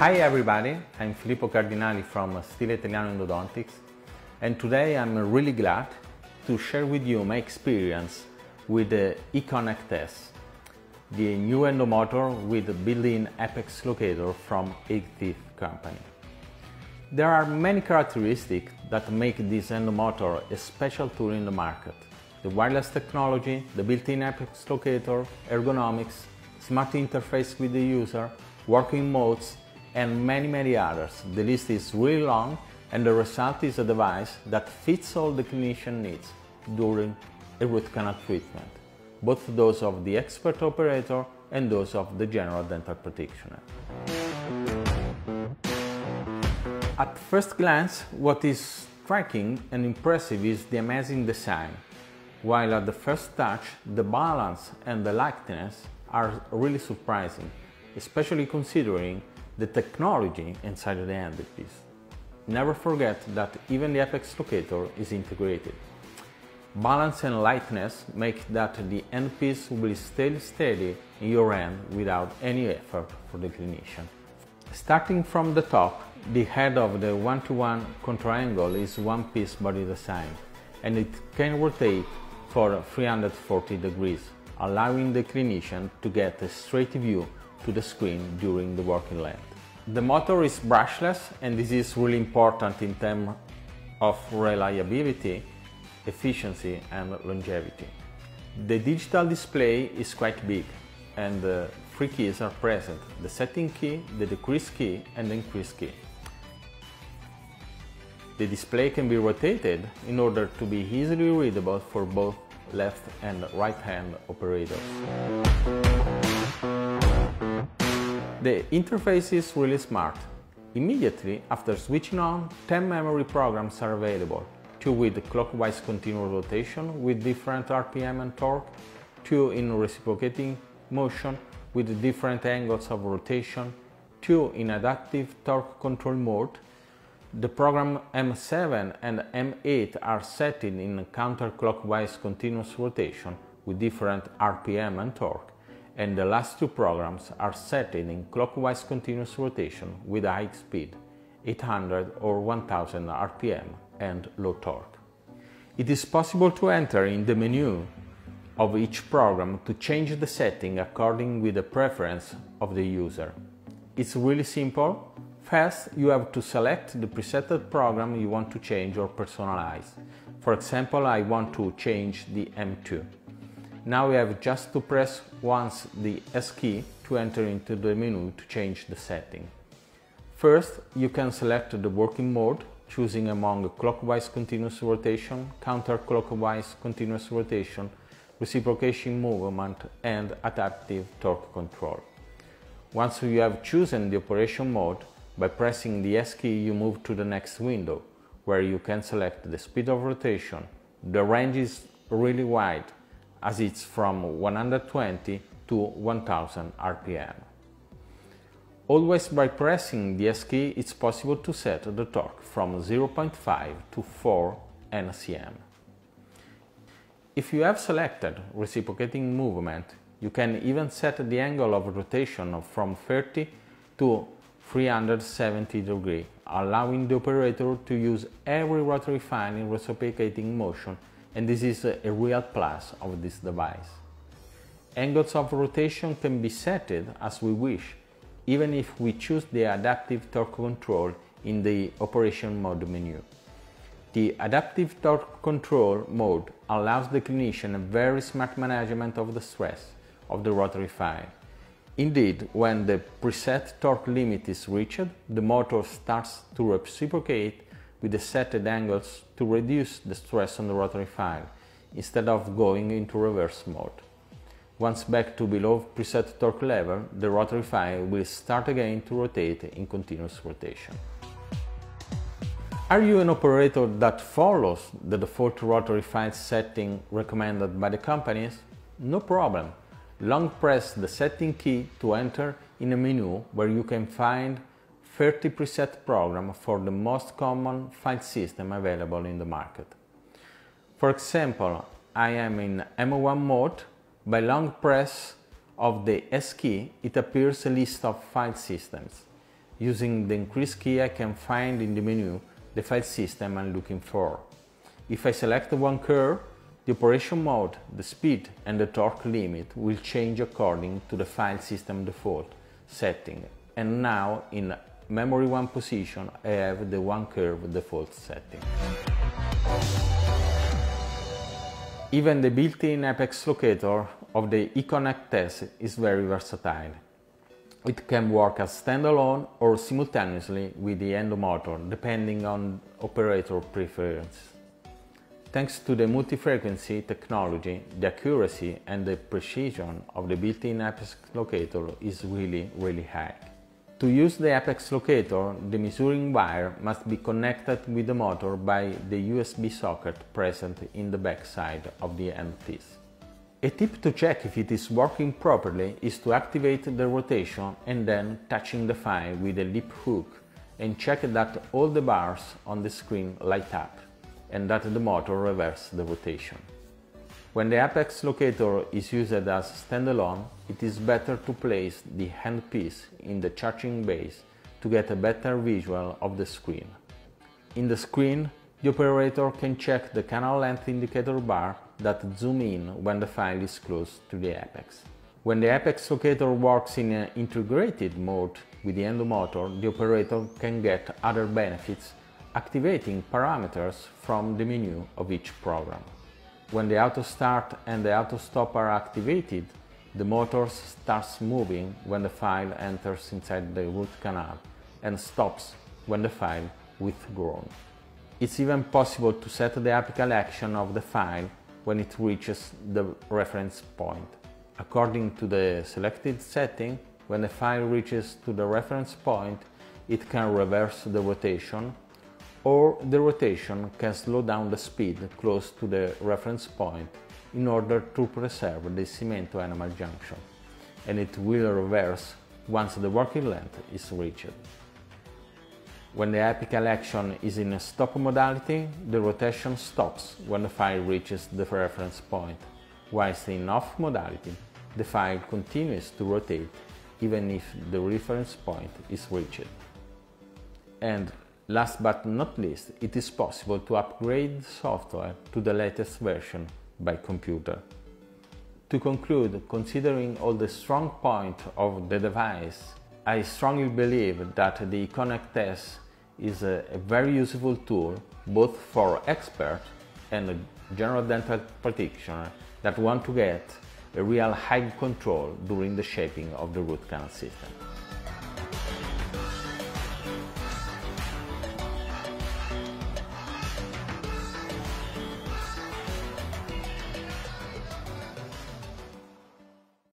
Hi everybody, I'm Filippo Cardinali from Stile Italiano Endodontics, and today I'm really glad to share with you my experience with the E-Connect S, the new endo motor with the built-in apex locator from EighteeTh Company. There are many characteristics that make this endo motor a special tool in the market: the wireless technology, the built-in apex locator, ergonomics, smart interface with the user, working modes, and many others. The list is really long, and the result is a device that fits all the clinician needs during a root canal treatment, both those of the expert operator and those of the general dental practitioner. At first glance, what is striking and impressive is the amazing design, while at the first touch, the balance and the lightness are really surprising, especially considering the technology inside of the handpiece. Never forget that even the apex locator is integrated. Balance and lightness make that the handpiece will stay steady in your hand without any effort for the clinician. Starting from the top, the head of the 1:1 contraangle is one-piece body design, and it can rotate for 340 degrees, allowing the clinician to get a straight view to the screen during the working length. The motor is brushless, and this is really important in terms of reliability, efficiency, and longevity. The digital display is quite big, and three keys are present: the setting key, the decrease key, and the increase key. The display can be rotated in order to be easily readable for both left and right hand operators. The interface is really smart. Immediately after switching on, 10 memory programs are available: 2 with clockwise continuous rotation with different RPM and torque, 2 in reciprocating motion with different angles of rotation, 2 in adaptive torque control mode. The program M7 and M8 are set in counterclockwise continuous rotation with different RPM and torque, and the last 2 programs are set in clockwise continuous rotation with high speed, 800 or 1000 RPM, and low torque. It is possible to enter in the menu of each program to change the setting according with the preference of the user. It's really simple. First, you have to select the preset program you want to change or personalize. For example, I want to change the M2. Now we have just to press once the S key to enter into the menu to change the setting. First, you can select the working mode, choosing among clockwise continuous rotation, counterclockwise continuous rotation, reciprocating movement, and adaptive torque control. Once you have chosen the operation mode, by pressing the S key you move to the next window, where you can select the speed of rotation. The range is really wide, as it's from 120 to 1000 RPM. Always by pressing the S key, it's possible to set the torque from 0.5 to 4 NCM. If you have selected reciprocating movement, you can even set the angle of rotation from 30 to 370 degrees, allowing the operator to use every rotary fan in reciprocating motion, and this is a real plus of this device. Angles of rotation can be set as we wish, even if we choose the adaptive torque control in the operation mode menu. The adaptive torque control mode allows the clinician a very smart management of the stress of the rotary file. Indeed, when the preset torque limit is reached, the motor starts to reciprocate with the set angles to reduce the stress on the rotary file, instead of going into reverse mode. Once back to below preset torque level, the rotary file will start again to rotate in continuous rotation. Are you an operator that follows the default rotary file setting recommended by the companies? No problem. Long press the setting key to enter in a menu where you can find 30 preset programs for the most common file system available in the market. For example, I am in M1 mode. By long press of the S key, it appears a list of file systems. Using the increase key, I can find in the menu the file system I'm looking for. If I select one curve, the operation mode, the speed and the torque limit will change according to the file system default setting, and now in memory 1 position I have the one curve default setting. Even the built-in apex locator of the E-Connect S is very versatile. It can work as standalone or simultaneously with the endomotor, depending on operator preference. Thanks to the multi-frequency technology, the accuracy and the precision of the built-in apex locator is really high. To use the apex locator, the measuring wire must be connected with the motor by the USB socket present in the back side of the end teeth. A tip to check if it is working properly is to activate the rotation and then touching the file with a lip hook and check that all the bars on the screen light up and that the motor reverses the rotation. When the apex locator is used as standalone, it is better to place the handpiece in the charging base to get a better visual of the screen. In the screen, the operator can check the canal length indicator bar that zooms in when the file is close to the apex. When the apex locator works in an integrated mode with the endomotor, the operator can get other benefits activating parameters from the menu of each program. When the auto start and the auto stop are activated, the motor starts moving when the file enters inside the root canal and stops when the file withdrawn. It's even possible to set the apical action of the file when it reaches the reference point. According to the selected setting, when the file reaches to the reference point, it can reverse the rotation, or the rotation can slow down the speed close to the reference point in order to preserve the cemento-enamel junction, and it will reverse once the working length is reached. When the apical action is in a stop modality, the rotation stops when the file reaches the reference point, whilst in off modality, the file continues to rotate even if the reference point is reached. And last but not least, it is possible to upgrade software to the latest version by computer. To conclude, considering all the strong points of the device, I strongly believe that the E-Connect S is a very useful tool both for experts and general dental practitioners that want to get a real high control during the shaping of the root canal system.